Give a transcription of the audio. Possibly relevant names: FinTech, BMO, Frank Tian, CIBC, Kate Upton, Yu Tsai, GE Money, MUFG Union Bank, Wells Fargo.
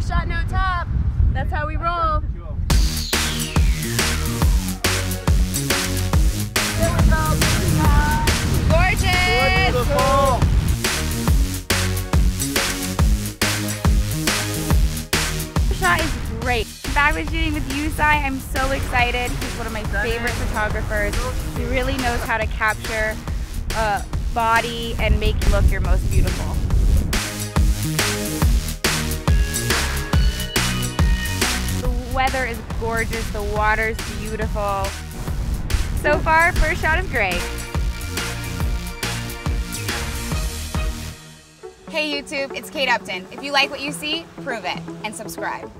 corner, shot no top. That's how we roll. Gorgeous! Beautiful. Shot is great. Back with shooting with Yu Tsai. I'm so excited. He's one of my favorite photographers. He really knows how to capture a body and make you look your most beautiful. The weather is gorgeous. The water's beautiful. So far, first shot is great. Hey YouTube, it's Kate Upton. If you like what you see, prove it and subscribe.